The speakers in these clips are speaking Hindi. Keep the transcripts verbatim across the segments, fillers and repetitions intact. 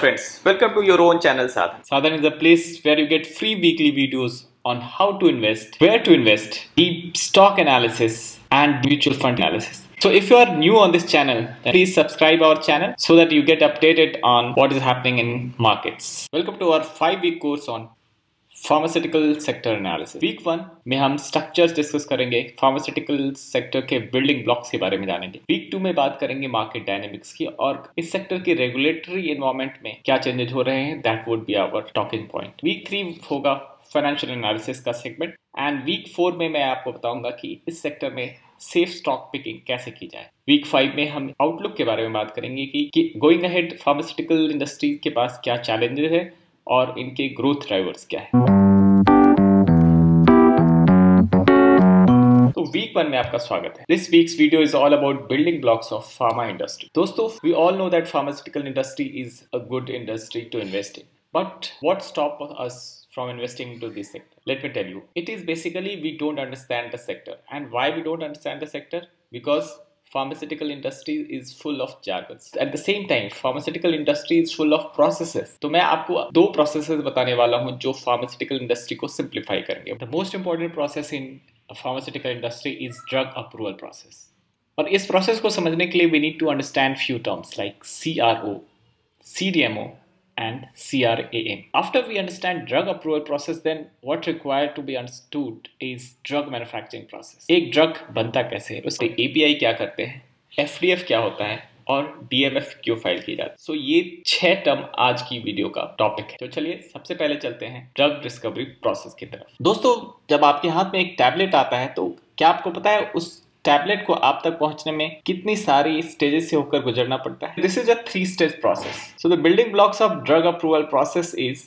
friends, welcome to your own channel Sadhan. Sadhan is a place where you get free weekly videos on how to invest, where to invest, deep stock analysis and mutual fund analysis. So if you are new on this channel, then please subscribe our channel so that you get updated on what is happening in markets. Welcome to our five week course on pharmaceutical sector analysis. Week one में हम स्ट्रक्चर्स डिस्कस करेंगे, फार्मास्यूटिकल सेक्टर के बिल्डिंग ब्लॉक्स के बारे में जानेंगे। वीक टू में बात करेंगे मार्केट डायनेमिक्स की और इस सेक्टर के रेगुलेटरी एनवायरमेंट में क्या चेंजेस हो रहे हैं, that would be our talking point. Week three होगा फाइनेंशियल एनालिसिस का सेगमेंट एंड वीक फोर में मैं आपको बताऊंगा कि इस सेक्टर में सेफ स्टॉक पिकिंग कैसे की जाए। वीक फाइव में हम आउटलुक के बारे में बात करेंगे कि गोइंग अहेड फार्मास्यूटिकल इंडस्ट्री के पास क्या चैलेंजेस है और इनके ग्रोथ ड्राइवर्स क्या है। तो वीक वन में आपका स्वागत है। This week's video is all about building blocks of pharma industry. दोस्तों, we all know that pharmaceutical industry is a good industry to invest in, but what stop us from investing into this sector? Let me tell you, it is basically we don't understand the sector. And why we don't understand the sector? Because pharmaceutical industry is full of jargons. At the same time, pharmaceutical industry is full of processes. तो मैं आपको दो processes बताने वाला हूँ जो pharmaceutical industry को simplify करेंगे। The most important process in pharmaceutical industry is drug approval process. और इस process को समझने के लिए we need to understand few terms like C R O, C D M O. And C R A M. After we understand drug approval process, then what required to be understood is drug manufacturing process. एक drug बनता कैसे है, उसके A P I क्या करते हैं, F D F क्या होता है और D M F क्यों फाइल की जाती है। सो ये छह टर्म आज की वीडियो का टॉपिक है। तो चलिए सबसे पहले चलते हैं ड्रग डिस्कवरी प्रोसेस की तरफ। दोस्तों, जब आपके हाथ में एक टैबलेट आता है तो क्या आपको पता है उस टैबलेट को आप तक पहुंचने में कितनी सारी स्टेजेस से होकर गुजरना पड़ता है? This is a three stage process. So the building blocks of drug approval process is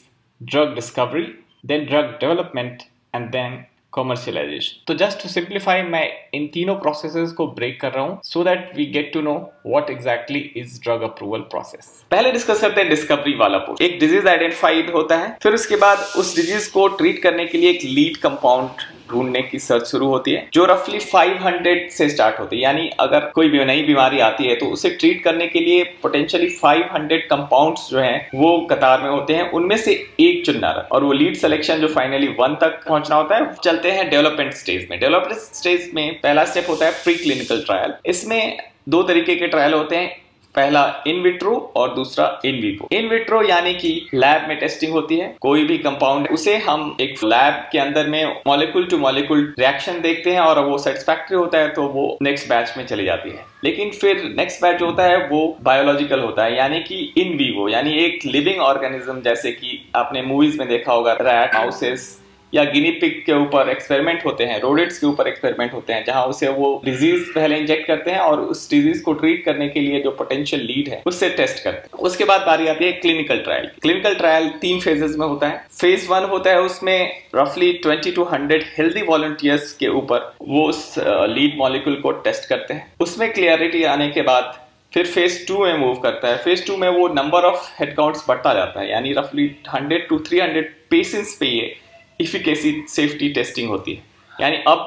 drug discovery, then drug development and then commercialisation. तो जस्ट टू सिंप्लीफाई मैं इन तीनों प्रोसेसेस को ब्रेक कर रहा हूँ so that we get to know what exactly is drug approval process. पहले डिस्कस करते हैं डिस्कवरी वाला पोर्ट। एक डिजीज आइडेंटिफाइड होता है, फिर उसके बाद उस डिजीज को ट्रीट करने के लिए एक लीड कंपाउंड ढूंढने की सर्च शुरू होती है जो रफली पाँच सौ से स्टार्ट होती है। यानी अगर कोई भी नई बीमारी आती है तो उसे ट्रीट करने के लिए पोटेंशियली पाँच सौ कंपाउंड्स जो हैं वो कतार में होते हैं, उनमें से एक चुनना रहता है और वो लीड सिलेक्शन जो फाइनली वन तक पहुंचना होता है। चलते हैं डेवलपमेंट स्टेज में। डेवलपमेंट स्टेज में पहला स्टेप होता है प्री क्लिनिकल ट्रायल। इसमें दो तरीके के ट्रायल होते हैं, पहला इन विट्रो और दूसरा इन विवो। इन विट्रो यानी कि लैब में टेस्टिंग होती है, कोई भी कंपाउंड उसे हम एक लैब के अंदर में मॉलिक्यूल टू मॉलिक्यूल रिएक्शन देखते हैं और वो सेटिस्फैक्ट्री होता है तो वो नेक्स्ट बैच में चली जाती है। लेकिन फिर नेक्स्ट बैच होता है वो बायोलॉजिकल होता है, यानी कि इन विवो, यानी एक लिविंग ऑर्गेनिज्म, जैसे कि आपने मूवीज में देखा होगा रैट, माउसेस या गिनी पिग के ऊपर एक्सपेरिमेंट होते हैं, रोडेट्स के ऊपर एक्सपेरिमेंट होते हैं, जहां उसे वो डिजीज पहले इंजेक्ट करते हैं और उस डिजीज को ट्रीट करने के लिए जो पोटेंशियल लीड है उससे टेस्ट करते हैं। उसके बाद बारी आती है क्लिनिकल ट्रायल। क्लिनिकल ट्रायल तीन फेजेस में होता है। फेज वन होता है, उसमें रफली twenty to hundred healthy volunteers के ऊपर वो उस लीड मॉलिक्यूल को टेस्ट करते हैं। उसमें क्लियरिटी आने के बाद फिर फेज टू में मूव करता है। फेज टू में वो नंबर ऑफ हेड काउंट्स बढ़ता जाता है, यानी रफली hundred to three hundred patients पे ये इफिकेसी सेफ्टी टेस्टिंग होती है। यानी अब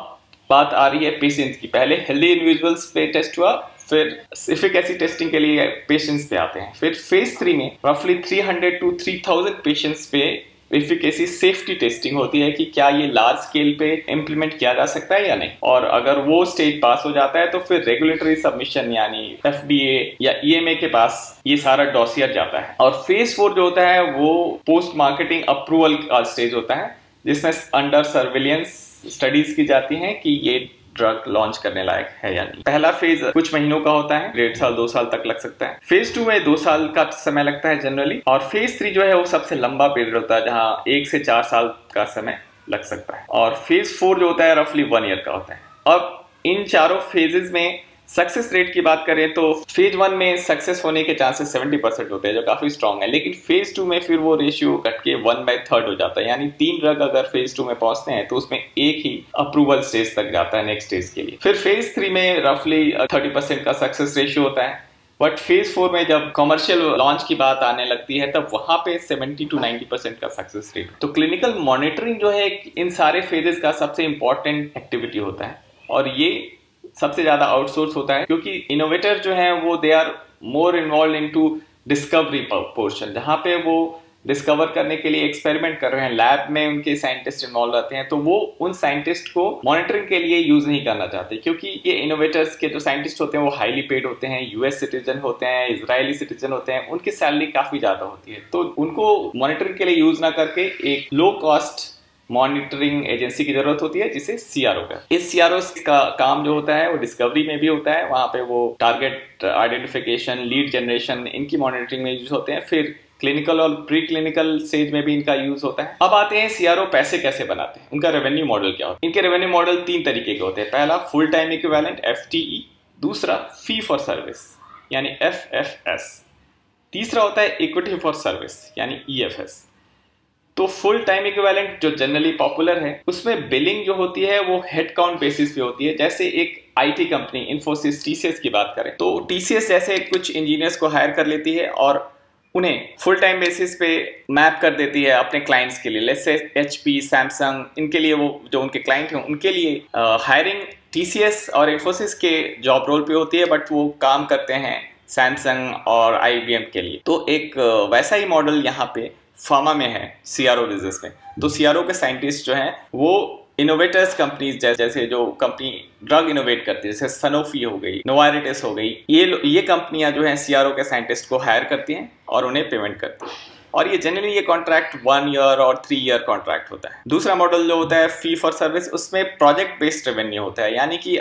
बात आ रही है पेशेंट्स की। पहले हेल्दी इंडिविजुअल्स पे टेस्ट हुआ, फिर इफिकेसी टेस्टिंग के लिए पेशेंट्स पे आते हैं। फिर फेज थ्री में रफली three hundred to three thousand patients पे इफिकेसी सेफ्टी टेस्टिंग होती है कि क्या ये लार्ज स्केल पे इम्प्लीमेंट किया जा सकता है या नहीं, और अगर वो स्टेज पास हो जाता है तो फिर रेगुलेटरी सबमिशन यानी F D A या E M A के पास ये सारा डॉसियर जाता है। और फेज फोर जो होता है वो पोस्ट मार्केटिंग अप्रूवल का स्टेज होता है, जिसमें अंडर सर्विलियंस स्टडीज की जाती हैं कि ये ड्रग लॉन्च करने लायक है या नहीं। पहला फेज कुछ महीनों का होता है, डेढ़ साल दो साल तक लग सकता है। फेज टू में दो साल का समय लगता है जनरली, और फेज थ्री जो है वो सबसे लंबा पीरियड होता है जहां एक से चार साल का समय लग सकता है, और फेज फोर जो होता है रफली वन ईयर का होता है। अब इन चारों फेजेज में सक्सेस रेट की बात करें तो फेज वन में सक्सेस होने के चांसेस सत्तर परसेंट होते हैं जो काफी स्ट्रांग है, लेकिन फेज टू में फिर वो रेशियो कट के वन बाई थर्ड हो जाता है। यानी तीन ड्रग अगर फेज टू में पहुंचते हैं तो उसमें एक ही अप्रूवल स्टेज तक जाता है नेक्स्ट स्टेज के लिए। फिर फेज थ्री में रफली तीस परसेंट का सक्सेस रेशियो होता है, बट फेज फोर में जब कमर्शियल लॉन्च की बात आने लगती है तब वहां पे सत्तर टू नब्बे परसेंट का सक्सेस रेट। तो क्लिनिकल मॉनिटरिंग जो है इन सारे फेजेस का सबसे इंपॉर्टेंट एक्टिविटी होता है और ये सबसे ज्यादा आउटसोर्स होता है, क्योंकि इनोवेटर जो हैं वो they are more involve into discovery portion, जहाँ पे वो डिस्कवर करने के लिए एक्सपेरिमेंट कर रहे हैं, लैब में उनके साइंटिस्ट इन्वॉल्व रहते हैं, तो वो उन साइंटिस्ट को मॉनिटरिंग के लिए यूज नहीं करना चाहते, क्योंकि ये इनोवेटर्स के जो साइंटिस्ट होते हैं वो हाईली पेड होते हैं, यूएस सिटीजन होते हैं, इजरायली सिटीजन होते हैं, उनकी सैलरी काफी ज्यादा होती है। तो उनको मॉनिटरिंग के लिए यूज ना करके एक लो कॉस्ट मॉनिटरिंग एजेंसी की जरूरत होती है जिसे सीआरओ का। इस सीआरओ का काम जो होता है वो डिस्कवरी में भी होता है, वहाँ पे वो टारगेट आइडेंटिफिकेशन, लीड जनरेशन, इनकी मॉनिटरिंग में यूज होते हैं, फिर क्लिनिकल और प्री क्लिनिकल स्टेज में भी इनका यूज होता है। अब आते हैं सीआरओ पैसे कैसे बनाते हैं, उनका रेवेन्यू मॉडल क्या होता है। इनके रेवेन्यू मॉडल तीन तरीके के होते हैं, पहला फुल टाइम इक्विवेलेंट एफटीई, दूसरा फी फॉर सर्विस यानी एफएफएस, तीसरा होता है इक्विटी फॉर सर्विस यानी ईएफएस। तो फुल टाइम इक्विवेलेंट जो जनरली पॉपुलर है, उसमें बिलिंग जो होती है वो हेड काउंट बेसिस पे होती है। जैसे एक आईटी कंपनी इन्फोसिस टीसीएस की बात करें तो टीसीएस जैसे कुछ इंजीनियर्स को हायर कर लेती है और उन्हें फुल टाइम बेसिस पे मैप कर देती है अपने क्लाइंट्स के लिए। लेट्स से एचपी, सैमसंग, इनके लिए वो जो उनके क्लाइंट हैं उनके लिए हायरिंग टीसीएस और इंफोसिस के जॉब रोल पे होती है, बट वो काम करते हैं सैमसंग और आईबीएम के लिए। तो एक वैसा ही मॉडल यहाँ पे फार्मा में है, सीआरओ बिजनेस में। तो सीआरओ के साइंटिस्ट जो हैं वो इनोवेटर्स कंपनीज जैसे जो कंपनी ड्रग इनोवेट करती है, जैसे सनोफी हो गई, नोवार्टिस हो गई, ये ये कंपनियां जो हैं सीआरओ के साइंटिस्ट को हायर करती हैं और उन्हें पेमेंट करती हैं, और ये जनरली ये कॉन्ट्रैक्ट वन ईयर और थ्री ईयर कॉन्ट्रैक्ट होता है। दूसरा मॉडल जो होता है फी फॉर सर्विस, उसमें प्रोजेक्ट बेस्ड रेवेन्यू होता है, यानी कि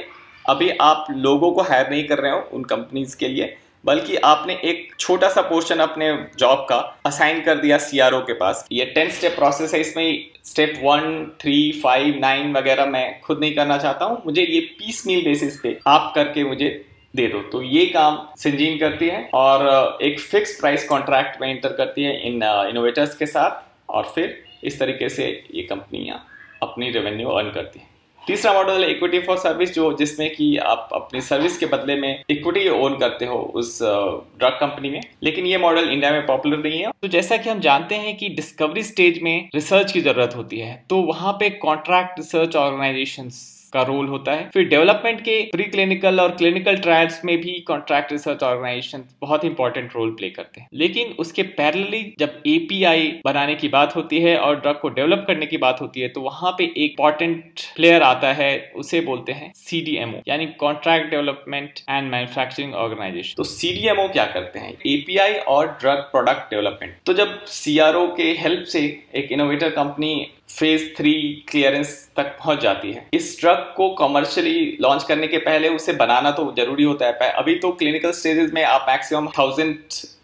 अभी आप लोगों को हायर नहीं कर रहे हो उन कंपनीज के लिए, बल्कि आपने एक छोटा सा पोर्शन अपने जॉब का असाइन कर दिया सीआरओ के पास। ये टेन स्टेप प्रोसेस है, इसमें step one, three, five, nine वगैरह मैं खुद नहीं करना चाहता हूँ, मुझे ये पीस मील बेसिस पे आप करके मुझे दे दो। तो ये काम सिंजीन करती है और एक फिक्स प्राइस कॉन्ट्रैक्ट में इंटर करती है इन इनोवेटर्स के साथ, और फिर इस तरीके से ये कंपनियाँ अपनी रेवेन्यू अर्न करती हैं। तीसरा मॉडल है इक्विटी फॉर सर्विस, जो जिसमें कि आप अपनी सर्विस के बदले में इक्विटी ओन करते हो उस ड्रग कंपनी में, लेकिन ये मॉडल इंडिया में पॉपुलर नहीं है। तो जैसा कि हम जानते हैं कि डिस्कवरी स्टेज में रिसर्च की जरूरत होती है, तो वहाँ पे कॉन्ट्रैक्ट रिसर्च ऑर्गेनाइजेशंस का रोल होता है। फिर डेवलपमेंट के प्री क्लिनिकल और क्लिनिकल ट्रायल्स में भी कॉन्ट्रैक्ट रिसर्च ऑर्गेनाइजेशन बहुत इंपॉर्टेंट रोल प्ले करते हैं। लेकिन उसके पैरेलली जब एपीआई बनाने की बात होती है और ड्रग को डेवलप करने की बात होती है, तो वहां पे एक इंपॉर्टेंट प्लेयर आता है, उसे बोलते हैं सीडीएमओ यानी contract development and manufacturing organisation. तो सीडीएमओ क्या करते हैं, एपीआई और ड्रग प्रोडक्ट डेवलपमेंट। तो जब सीआरओ के हेल्प से एक innovator company phase three clearance तक पहुंच जाती है, इस ड्रग को कमर्शियली लॉन्च करने के पहले उसे बनाना तो जरूरी होता है। अभी तो क्लिनिकल स्टेजेस में आप मैक्सिमम थाउजेंड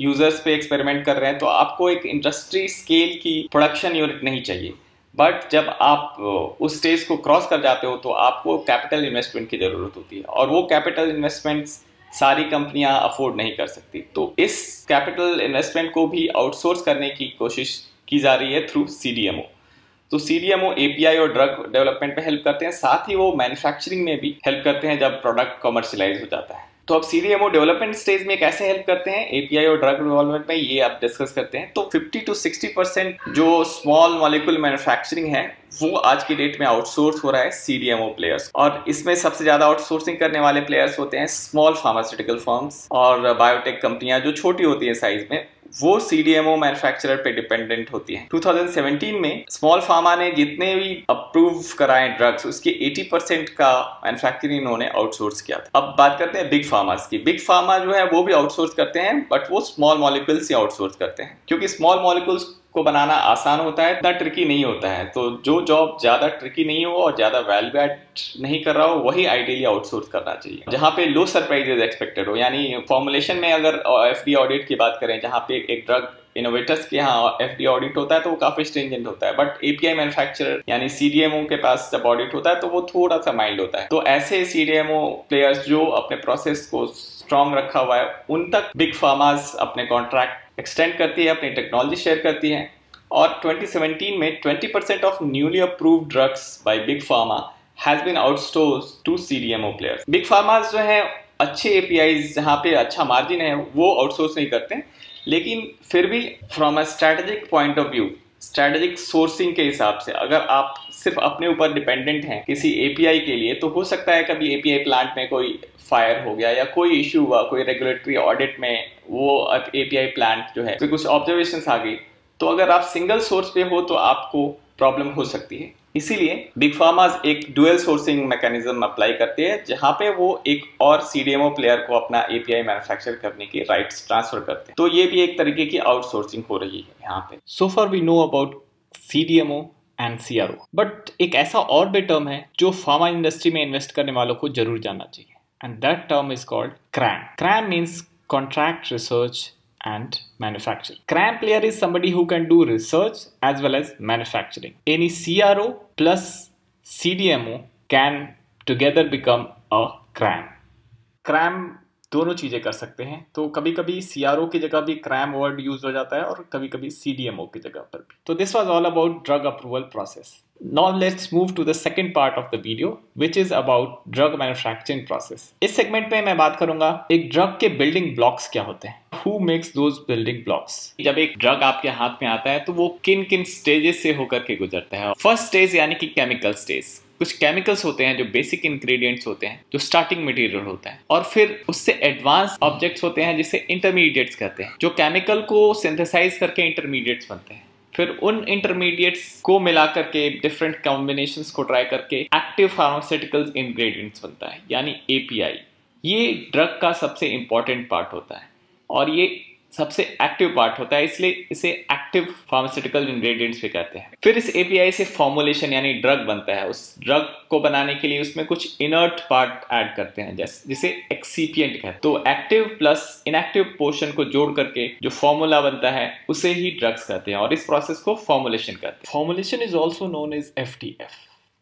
यूजर्स पे एक्सपेरिमेंट कर रहे हैं, तो आपको एक इंडस्ट्री स्केल की प्रोडक्शन यूनिट नहीं चाहिए, बट जब आप उस स्टेज को क्रॉस कर जाते हो तो आपको कैपिटल इन्वेस्टमेंट की ज़रूरत होती है, और वो कैपिटल इन्वेस्टमेंट्स सारी कंपनियां अफोर्ड नहीं कर सकती। तो इस कैपिटल इन्वेस्टमेंट को भी आउटसोर्स करने की कोशिश की जा रही है थ्रू सीडीएमओ। तो सीडीएमओ एपीआई और ड्रग डेवलपमेंट में हेल्प करते हैं, साथ ही वो मैन्युफैक्चरिंग में भी हेल्प करते हैं जब प्रोडक्ट कमर्शियलाइज हो जाता है। तो अब सीडीएमओ डेवलपमेंट स्टेज में कैसे हेल्प करते हैं एपीआई और ड्रग डेवलपमेंट में, ये आप डिस्कस करते हैं। तो फिफ्टी टू सिक्सटी परसेंट जो स्मॉल मॉलिक्यूल मैन्युफैक्चरिंग है वो आज की डेट में आउटसोर्स हो रहा है सीडीएमओ प्लेयर्स, और इसमें सबसे ज्यादा आउटसोर्सिंग करने वाले प्लेयर्स होते हैं स्मॉल फार्मास्यूटिकल फर्म्स और बायोटेक कंपनियां जो छोटी होती है साइज में, वो सीडीएमओ मैन्युफैक्चरर पे डिपेंडेंट होती है। टू थाउजेंड सेवेंटीन में स्मॉल फार्मा ने जितने भी अप्रूव कराए ड्रग्स, उसके अस्सी परसेंट का मैन्युफैक्चरिंग इन्होंने आउटसोर्स किया था। अब बात करते हैं बिग फार्मास की। बिग फार्मा जो है वो भी आउटसोर्स करते हैं, बट वो स्मॉल मॉलिक्यूल्स से आउटसोर्स करते हैं, क्योंकि स्मॉल मॉलिक्यूल्स को बनाना आसान होता है, इतना ट्रिकी नहीं होता है। तो जो जॉब ज़्यादा ट्रिकी नहीं हो और ज़्यादा वैल्यू एड नहीं कर रहा हो, वही आइडियली आउटसोर्स करना चाहिए, जहाँ पे लो सरप्राइजेज एक्सपेक्टेड हो। यानी फॉर्मुलेशन में अगर एफडी ऑडिट की बात करें, जहाँ पे एक ड्रग इनोवेटर्स के यहाँ एफडी ऑडिट होता है तो वो काफ़ी स्ट्रिंजेंट होता है, बट एपीआई मैन्युफैक्चरर यानी सीडीएमओ के पास जब ऑडिट होता है तो वो थोड़ा सा माइल्ड होता है। तो ऐसे सीडीएमओ प्लेयर्स जो अपने प्रोसेस को स्ट्रॉन्ग रखा हुआ है, उन तक बिग फार्मास अपने कॉन्ट्रैक्ट एक्सटेंड करती है, अपनी टेक्नोलॉजी शेयर करती है। और ट्वेंटी सेवेंटीन में twenty percent of newly approved drugs by big pharma has been outsource to CDMO players. Big pharmas जो है अच्छे एपीआईज जहाँ पे अच्छा मार्जिन है वो आउटसोर्स नहीं करते, लेकिन फिर भी from a strategic point of view strategic sourcing के हिसाब से अगर आप सिर्फ अपने ऊपर डिपेंडेंट हैं किसी एपीआई के लिए, तो हो सकता है कभी एपीआई प्लांट में कोई फायर हो गया या कोई इश्यू हुआ, कोई रेगुलेटरी ऑडिट में वो एपीआई प्लांट जो है तो कुछ ऑब्जर्वेशंस आ गई, तो अगर आप सिंगल सोर्स पे हो तो आपको प्रॉब्लम हो सकती है। इसीलिए बिग फार्मास एक डुअल सोर्सिंग मैकेनिज्म अप्लाई करते हैं, जहां पे वो एक और सीडीएमओ प्लेयर को अपना एपीआई मैन्युफैक्चर करने की राइट्स ट्रांसफर करते हैं। तो ये भी एक तरीके की आउटसोर्सिंग हो रही है यहाँ पे। So far we know about CDMO and CRO, but एक ऐसा और भी टर्म है जो फार्मा इंडस्ट्री में इन्वेस्ट करने वालों को जरूर जानना चाहिए, and that term is called CRAM. CRAM means contract research and manufacturing. C R A M player is somebody who can do research as well as manufacturing. Any C R O plus C D M O can together become a C R A M. C R A M दोनों चीजें कर सकते हैं, तो कभी कभी C R O की जगह भी C R A M word use हो जाता है और कभी कभी C D M O की जगह पर भी। तो this was all about drug approval process. Now let's move to the second part of the video, which is about drug manufacturing process. इस segment में मैं बात करूंगा एक drug के building blocks क्या होते हैं, who makes those building blocks? जब एक drug आपके हाथ में आता है तो वो किन किन stages से होकर के गुजरता है। First stage यानी कि chemical stage, कुछ केमिकल्स होते हैं जो बेसिक इंग्रेडिएंट्स होते हैं, जो स्टार्टिंग मटेरियल होता है, और फिर उससे एडवांस ऑब्जेक्ट्स होते हैं जिसे इंटरमीडिएट्स कहते हैं, जो केमिकल को सिंथेसाइज करके इंटरमीडिएट्स बनते हैं। फिर उन इंटरमीडिएट्स को मिला करके डिफरेंट कॉम्बिनेशंस को ट्राई करके एक्टिव फार्मास्यूटिकल्स इंग्रेडिएंट्स बनता है, यानी एपीआई। ये ड्रग का सबसे इम्पॉर्टेंट पार्ट होता है और ये सबसे एक्टिव पार्ट होता है, इसलिए इसे एक्टिव फार्मास्यूटिकल इंग्रेडिएंट्स भी कहते हैं। फिर इस एपीआई से फॉर्मुलेशन यानी ड्रग बनता है। उस ड्रग को बनाने के लिए उसमें कुछ इनर्ट पार्ट ऐड करते हैं, जैसे जिसे एक्सीपिएंट कहते हैं। तो एक्टिव प्लस इनएक्टिव पोर्शन को जोड़ करके जो फॉर्मूला बनता है उसे ही ड्रग्स कहते हैं, और इस प्रोसेस को फॉर्मुलेशन कहते हैं। Formulation is also known as F T F,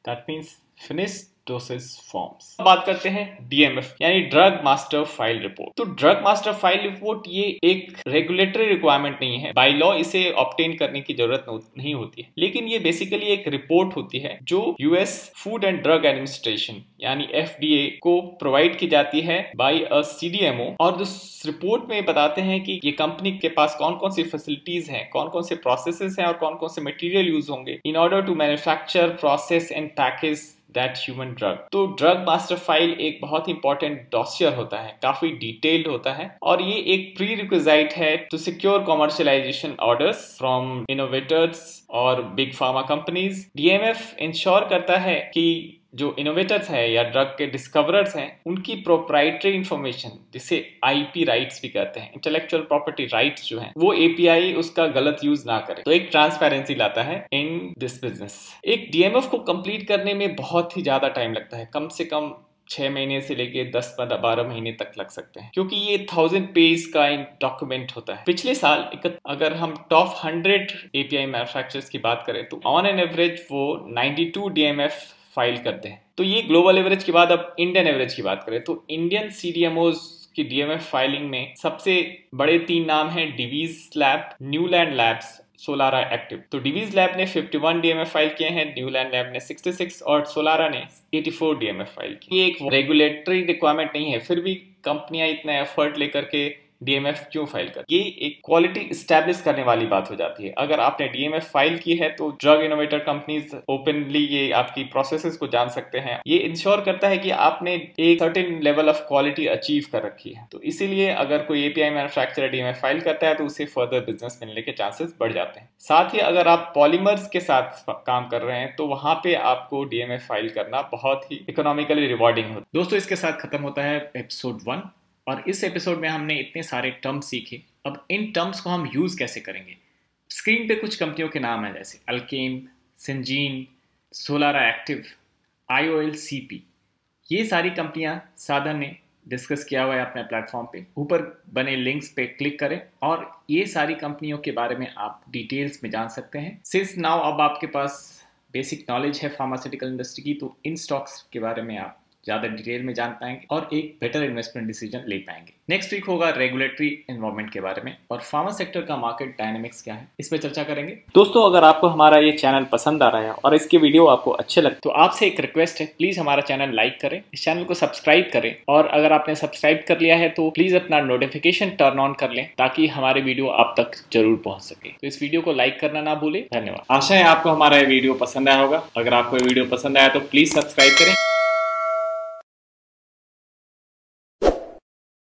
that means finish dosage forms. बात करते हैं डी एम एफ यानी ड्रग मास्टर फाइल रिपोर्ट। तो ड्रग मास्टर फाइल रिपोर्ट ये एक रेगुलेटरी रिक्वायरमेंट नहीं है, बाय लॉ इसे ऑब्टेन करने की जरूरत नहीं होती है, लेकिन ये बेसिकली एक रिपोर्ट होती है जो US food and drug administration यानी एफ डी ए को प्रोवाइड की जाती है by a C D M O, और उस रिपोर्ट में बताते हैं कि ये कंपनी के पास कौन कौन सी फैसिलिटीज हैं, कौन कौन से प्रोसेसेस हैं और कौन कौन से मटेरियल यूज होंगे in order to manufacture, process and package that human drug. तो ड्रग मास्टर फाइल एक बहुत इंपॉर्टेंट डॉसियर होता है, काफी डिटेल्ड होता है, और ये एक प्री रिक्विजिट है to secure commercialisation orders from innovators और big pharma companies. D M F ensure करता है कि जो इनोवेटर्स हैं या ड्रग के डिस्कवरर्स हैं उनकी प्रोप्राइटरी इंफॉर्मेशन, जिसे आईपी राइट्स भी कहते हैं, इंटेलेक्चुअल प्रॉपर्टी राइट्स जो हैं, वो एपीआई उसका गलत यूज ना करे, तो एक ट्रांसपेरेंसी लाता है इन दिस बिजनेस। एक डी एम एफ को कंप्लीट करने में बहुत ही ज्यादा टाइम लगता है, कम से कम छह महीने से लेके दस पंद्रह बारह महीने तक लग सकते हैं, क्योंकि ये थाउजेंड पेज का डॉक्यूमेंट होता है। पिछले साल अगर हम टॉप हंड्रेड एपीआई मैन्युफैक्चरर्स की बात करें तो ऑन एन एवरेज वो ninety two D M F file करते हैं। तो ये ग्लोबल एवरेज की बात। अब इंडियन एवरेज की बात करें तो इंडियन सीडीएमओज की डी एम एफ फाइलिंग में सबसे बड़े तीन नाम हैं, Divi's lab, Neuland labs, Solara active. तो डिवीज लैब ने इक्यावन डी एम एफ फाइल किए हैं, न्यूलैंड लैब ने छियासठ और सोलारा ने चौरासी डी एम एफ फाइल किए। ये एक रेगुलेटरी रिक्वायरमेंट नहीं है, फिर भी कंपनियां इतना एफर्ट लेकर के डी एम एफ क्यों फाइल कर? ये एक क्वालिटी एस्टैब्लिश करने वाली बात हो जाती है। अगर आपने डी एम एफ फाइल की है तो ड्रग इनोवेटर कंपनीज ओपनली ये आपकी प्रोसेसेस को जान सकते हैं। ये इंश्योर करता है कि आपने एक certain level of quality achieve कर रखी है, तो इसीलिए अगर कोई API manufacturer D M F file करता है तो उसे फर्दर बिजनेस मिलने के चांसेस बढ़ जाते हैं। साथ ही अगर आप पॉलीमर्स के साथ काम कर रहे हैं तो वहां पे आपको डी एम एफ फाइल करना बहुत ही इकोनॉमिकली रिवॉर्डिंग होता है। दोस्तों, इसके साथ खत्म होता है एपिसोड वन, और इस एपिसोड में हमने इतने सारे टर्म्स सीखे। अब इन टर्म्स को हम यूज़ कैसे करेंगे? स्क्रीन पे कुछ कंपनियों के नाम हैं, जैसे Alkem, Syngene, Solara Active, I O L, C P. ये सारी कंपनियां साधन ने डिस्कस किया हुआ है अपने प्लेटफॉर्म पे। ऊपर बने लिंक्स पे क्लिक करें और ये सारी कंपनियों के बारे में आप डिटेल्स में जान सकते हैं। सिंस नाउ अब आपके पास बेसिक नॉलेज है फार्मास्यूटिकल इंडस्ट्री की, तो इन स्टॉक्स के बारे में आप ज्यादा डिटेल में जान पाएंगे और एक बेटर इन्वेस्टमेंट डिसीजन ले पाएंगे। नेक्स्ट वीक होगा रेगुलेटरी एनवायरमेंट के बारे में और फार्मा सेक्टर का मार्केट डायनेमिक्स क्या है, इस पर चर्चा करेंगे। दोस्तों, अगर आपको हमारा ये चैनल पसंद आ रहा है और इसके वीडियो आपको अच्छे लगते तो आपसे एक रिक्वेस्ट है, प्लीज हमारा चैनल लाइक करें, इस चैनल को सब्सक्राइब करें और अगर आपने सब्सक्राइब कर लिया है तो प्लीज अपना नोटिफिकेशन टर्न ऑन कर लें ताकि हमारे वीडियो आप तक जरूर पहुंच सके। तो इस वीडियो को लाइक करना ना भूलें। धन्यवाद। आशा है आपको हमारा ये वीडियो पसंद आया होगा। अगर आपको ये वीडियो पसंद आया तो प्लीज सब्सक्राइब करें।